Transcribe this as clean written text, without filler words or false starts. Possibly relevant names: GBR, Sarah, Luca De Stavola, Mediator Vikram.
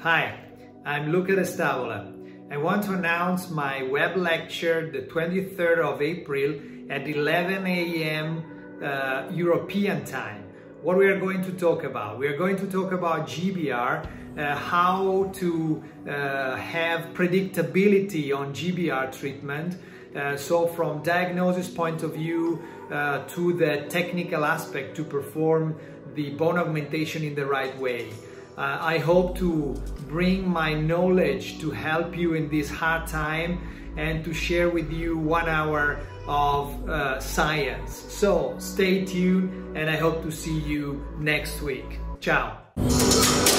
Hi, I'm Luca De Stavola. I want to announce my web lecture the 23rd of April at 11 a.m. European time. What we are going to talk about? We are going to talk about GBR, how to have predictability on GBR treatment. So from diagnosis point of view to the technical aspect to perform the bone augmentation in the right way. I hope to bring my knowledge to help you in this hard time and to share with you 1 hour of science. So stay tuned and I hope to see you next week. Ciao!